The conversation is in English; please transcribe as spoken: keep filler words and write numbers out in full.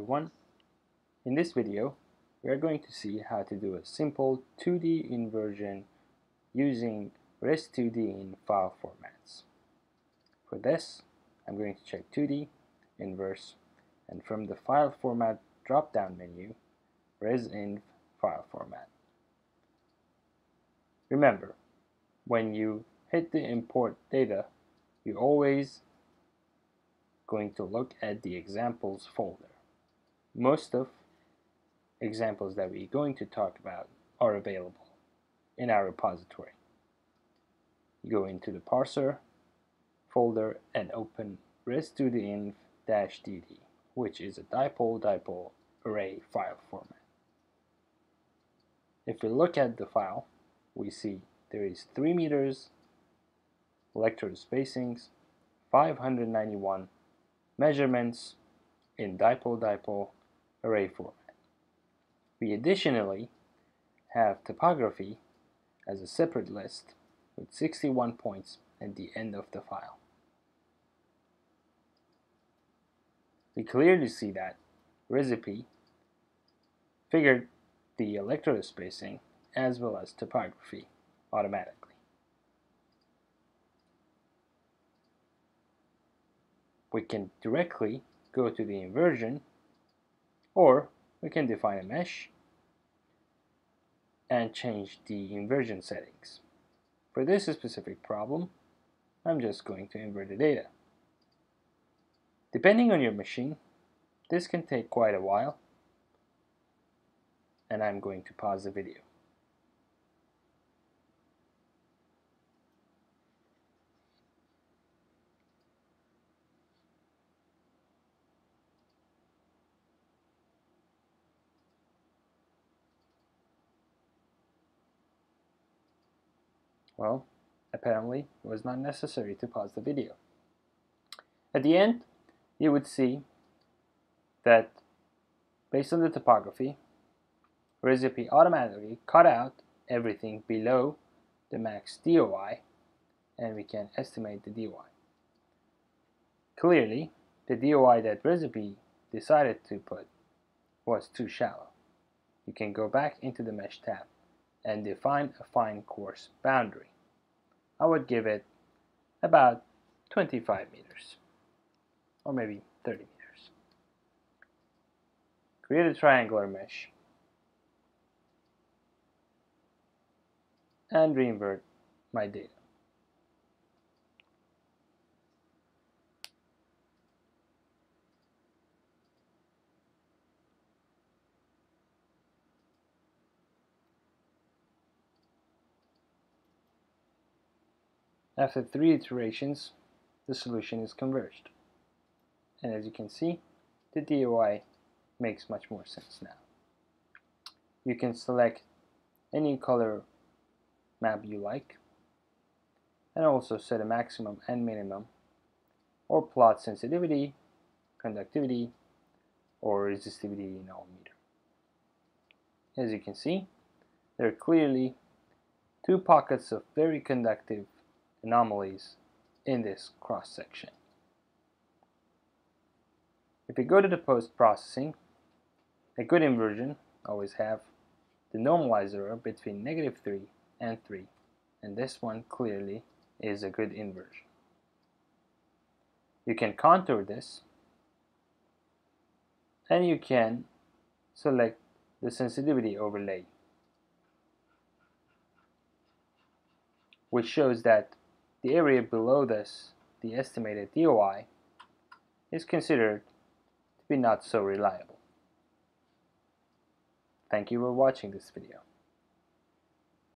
everyone. In this video, we are going to see how to do a simple two D inversion using res two D inv file formats. For this, I'm going to check two D, inverse, and from the file format drop-down menu, resinv file format. Remember, when you hit the import data, you're always going to look at the examples folder. Most of examples that we're going to talk about are available in our repository. You go into the parser folder and open res two dinv dash d d, which is a dipole-dipole array file format. If we look at the file, we see there is three meters electrode spacings, five hundred ninety-one measurements in dipole-dipole array format. We additionally have topography as a separate list with sixty-one points at the end of the file. We clearly see that ResIPy figured the electrode spacing as well as topography automatically. We can directly go to the inversion, or we can define a mesh and change the inversion settings. For this specific problem, I'm just going to invert the data. Depending on your machine, this can take quite a while, and I'm going to pause the video. Well, apparently it was not necessary to pause the video. At the end, you would see that based on the topography, ResIPy automatically cut out everything below the max D O I, and we can estimate the D O I. Clearly, the D O I that ResIPy decided to put was too shallow. You can go back into the Mesh tab and define a fine coarse boundary. I would give it about twenty-five meters, or maybe thirty meters. Create a triangular mesh and reinvert my data. After three iterations, the solution is converged. And as you can see, the D O I makes much more sense now. You can select any color map you like, and also set a maximum and minimum, or plot sensitivity, conductivity, or resistivity in ohm meter. As you can see, there are clearly two pockets of very conductive anomalies in this cross-section. If we go to the post-processing, a good inversion always have the normalized error between negative three and three, and this one clearly is a good inversion. You can contour this, and you can select the sensitivity overlay, which shows that the area below this, the estimated D O I, is considered to be not so reliable. Thank you for watching this video.